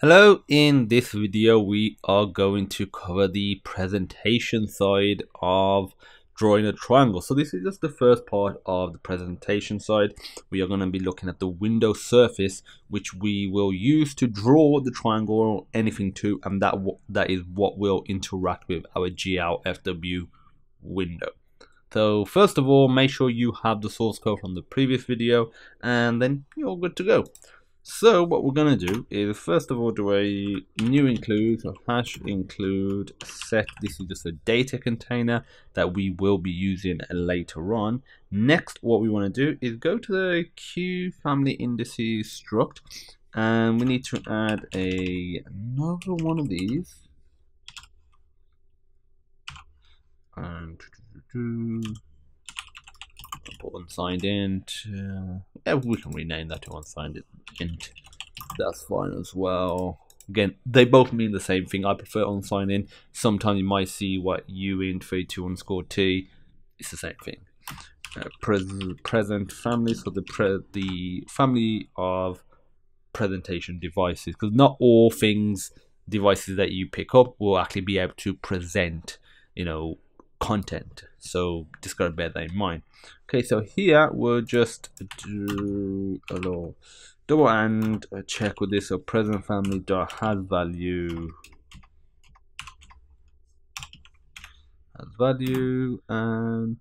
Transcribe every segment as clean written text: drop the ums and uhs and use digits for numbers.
Hello, in this video we are going to cover the presentation side of drawing a triangle. So this is just the first part of the presentation side. We are going to be looking at the window surface which we will use to draw the triangle or anything to, and that is what will interact with our GLFW window. So first of all, make sure you have the source code from the previous video and then you're good to go. So what we're going to do is first of all do a new include, so hash include set. This is just a data container that we will be using later on. Next, what we want to do is go to the Q family indices struct, and we need to add another one of these. And put unsigned int. Yeah, we can rename that to unsigned int. That's fine as well. Again, they both mean the same thing. I prefer unsigned int. Sometimes you might see what uint32_t. It's the same thing. Present family, so the family of presentation devices, because not all devices that you pick up will actually be able to present, you know, content, so just gotta bear that in mind. Okay, so here we'll just do a little double and a check with this. So present family dot has value, and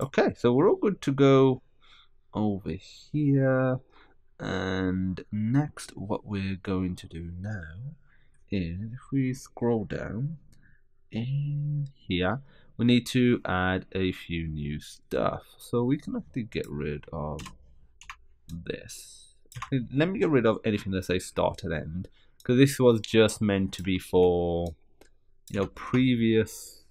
okay, so we're all good to go over here. And next, what we're going to do now is, if we scroll down in here, we need to add a few new stuff, so we can actually get rid of this. Let me get rid of anything that says start and end, because this was just meant to be for, you know, previous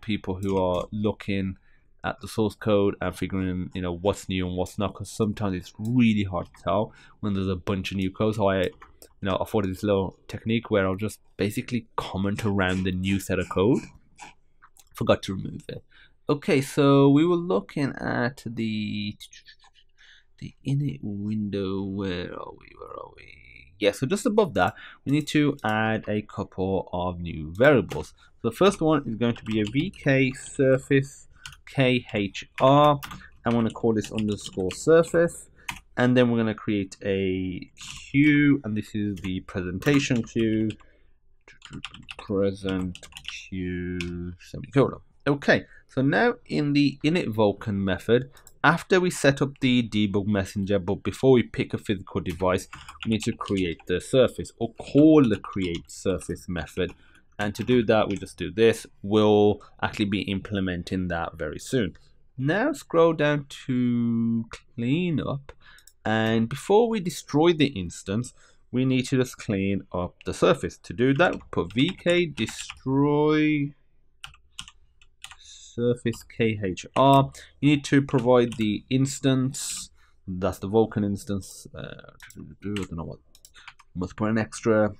people who are looking at the source code and figuring, you know, what's new and what's not, because sometimes it's really hard to tell when there's a bunch of new code. So I afforded this little technique where I'll just basically comment around the new set of code. Forgot to remove it. Okay, so we were looking at the init window. Where are we? Yeah, so just above that, we need to add a couple of new variables. So the first one is going to be a VK surface KHR. I want to call this _surface, and then we're going to create a queue, and this is the presentation queue, present queue semicolon. Okay, so now in the init Vulkan method, after we set up the debug messenger, but before we pick a physical device, we need to create the surface, or call the create surface method. And to do that, we just do this. We'll actually be implementing that very soon. Now scroll down to clean up, and before we destroy the instance, we need to just clean up the surface. To do that, put VK_DESTROY_SURFACE_KHR. You need to provide the instance. That's the Vulkan instance. I don't know what. Must put an extra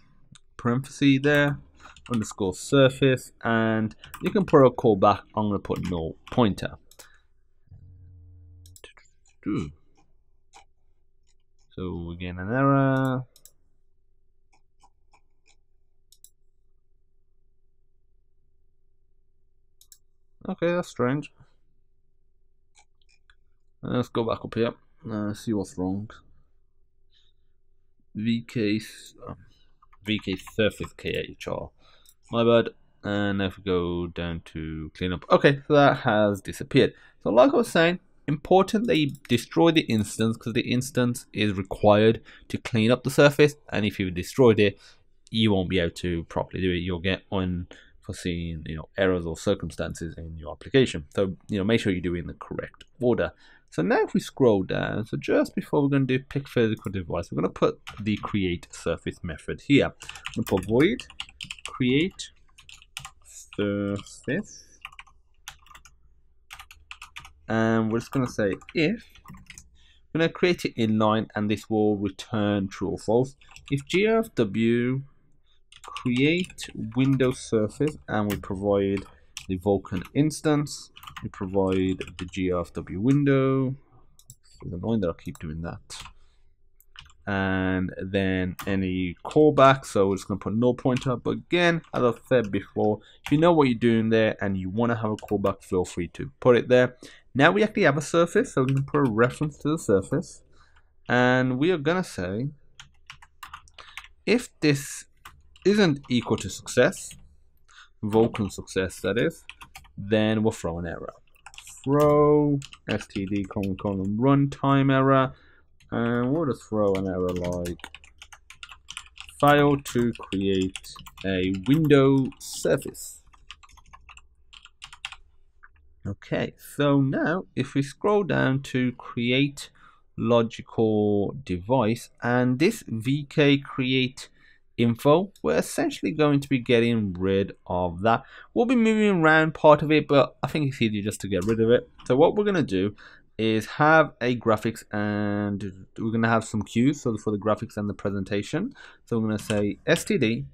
parenthesis there. _surface, and you can put a callback. I'm going to put null pointer. So again, an error. Okay, that's strange. Let's go back up here. See what's wrong. VK surface KHR. My bad. And if we go down to cleanup, okay, so that has disappeared. So like I was saying, important that you destroy the instance, because the instance is required to clean up the surface, and if you destroyed it, you won't be able to properly do it. You'll get unforeseen, you know, errors or circumstances in your application. So, you know, make sure you do it in the correct order. So now if we scroll down, so just before we're going to do pick physical device, we're going to put the create surface method here. I'm going to put void create surface, and we're just going to say if, we're going to create it inline, and this will return true or false. If GLFW create window surface, and we provide the Vulkan instance, we provide the GLFW window. It's annoying that I keep doing that. and then any callback. So we're just going to put null pointer up. But again, as I've said before, if you know what you're doing there and you want to have a callback, feel free to put it there. Now we actually have a surface, so we can put a reference to the surface, and we are going to say if this isn't equal to success, Vulkan success that is, then we'll throw an error. Throw std colon colon runtime error, and we'll just throw an error like fail to create a window surface. Okay, so now if we scroll down to create logical device and this VK create info, we're essentially going to be getting rid of that. We'll be moving around part of it, but I think it's easier just to get rid of it. So what we're going to do is have a graphics, and we're going to have some cues, so for the graphics and the presentation. So we're going to say std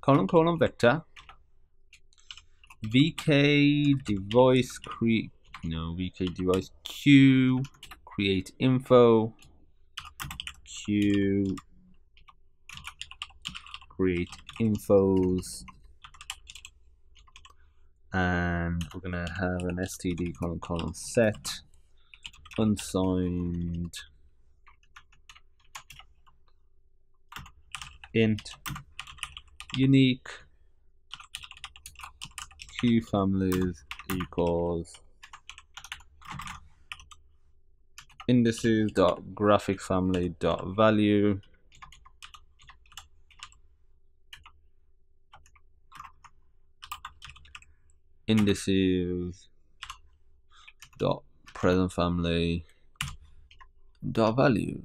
colon colon vector VK device create, no, VK device Q create info Q create infos, and we're gonna have an std colon colon set unsigned int unique q families equals indices dot graphic family dot value. Indices dot present family dot value.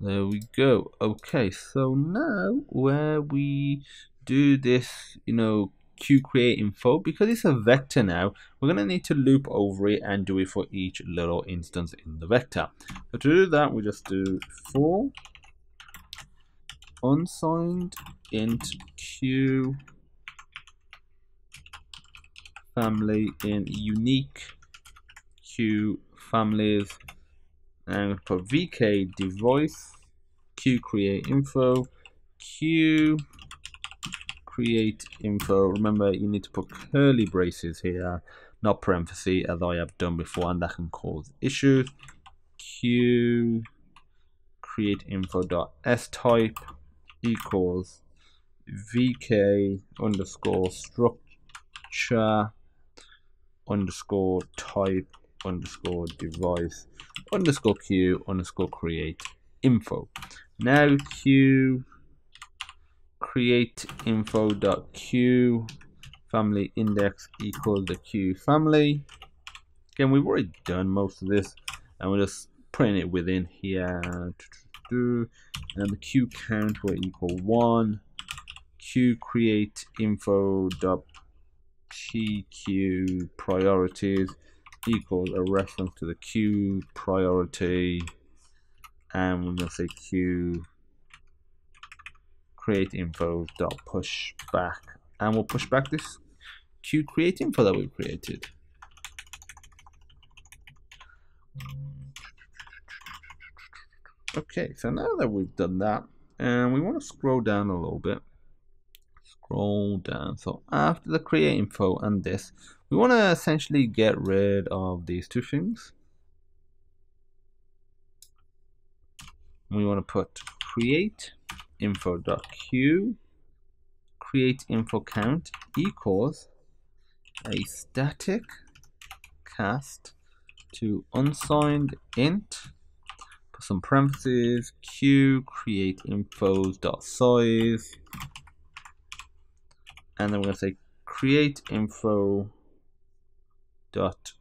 There we go. Okay, so now where we do this, you know, Q create info, because it's a vector now, we're going to need to loop over it and do it for each little instance in the vector. So to do that, we just do for unsigned int Q family in unique Q families, and for VK device Q create info Q create info. Remember, you need to put curly braces here, not parentheses, as I have done before, and that can cause issues. Q create info dot s type equals VK underscore structure underscore type underscore device underscore Q underscore create info. Now Q create info dot Q family index equals the Q family. Again, we've already done most of this, and we're just putting it within here. And the Q count will equal 1. Q create info dot PQ priorities equals a reference to the Q priority, and we're going to say Q create info dot push back, and we'll push back this Q create info that we've created. Okay, so now that we've done that, and we want to scroll down a little bit. Roll down. So after the create info and this, we want to essentially get rid of these two things. We want to put create info dot Q create info count equals a static cast to unsigned int, put some parentheses, Q create infos dot size. And then we're going to say create info dot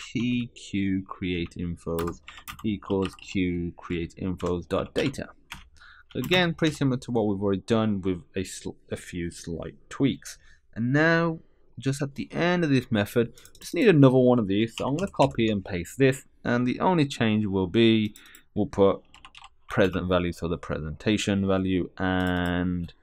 pq create infos equals q create infos dot data. Again, pretty similar to what we've already done with a few slight tweaks. And now, just at the end of this method, just need another one of these. So I'm going to copy and paste this, and the only change will be we'll put present value, so the presentation value, and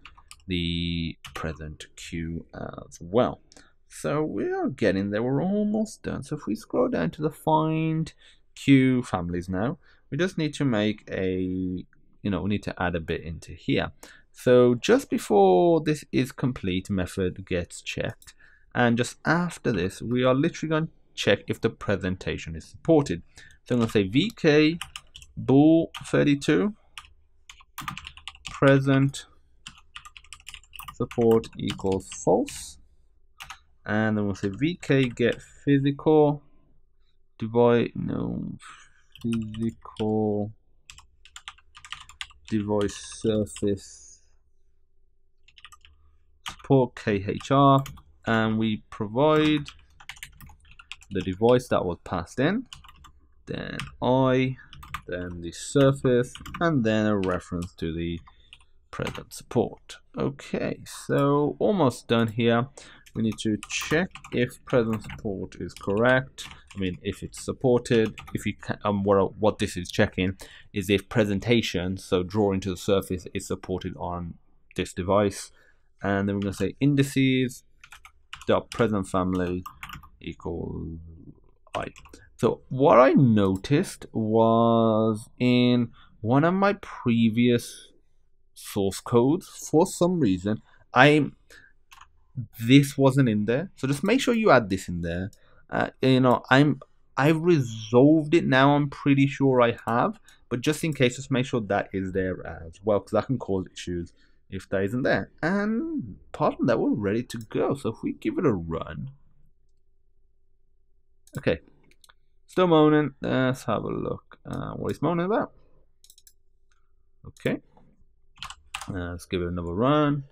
the present queue as well. So we are getting there, we're almost done. So if we scroll down to the find queue families now, We just need to make a, we need to add a bit into here. So just before this is complete, method gets checked. And just after this, we are literally going to check if the presentation is supported. So I'm going to say VK BOOL32 present support equals false. And then we'll say VK get physical device surface support KHR, and we provide the device that was passed in, then I, then the surface, and then a reference to the present support. Okay, so almost done here. We need to check if present support is correct. I mean, if it's supported. If you can, what this is checking is if presentation, so drawing to the surface, is supported on this device. And then we're going to say indices dot present family equal I. So what I noticed was in one of my previous source codes, for some reason, this wasn't in there. So just make sure you add this in there. I've resolved it now. I'm pretty sure I have, but just in case, just make sure that is there as well, because that can cause issues if that isn't there. And apart from that, we're ready to go. So if we give it a run, okay, still moaning. Let's have a look. What is moaning about? Okay, let's give it another run.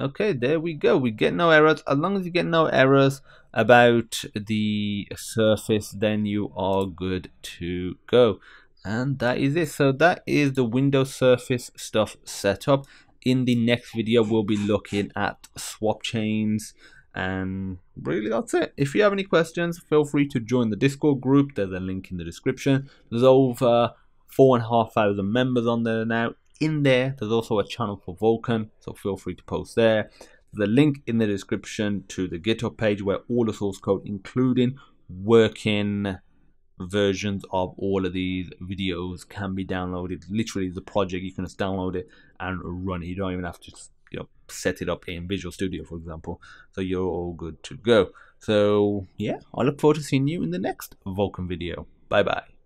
Okay, there we go. We get no errors. As long as you get no errors about the surface, then you are good to go. And that is it. So that is the Windows Surface stuff set up. In the next video, we'll be looking at swap chains. And really, that's it. If you have any questions, feel free to join the Discord group. There's a link in the description. There's over 4,500 members on there now. In there, there's also a channel for Vulkan, so feel free to post there. There's a link in the description to the GitHub page where all the source code, including working versions of all of these videos, can be downloaded. Literally, the project, you can just download it and run it. You don't even have to set it up in Visual Studio, for example. So you're all good to go. So yeah, I look forward to seeing you in the next Vulkan video. Bye bye.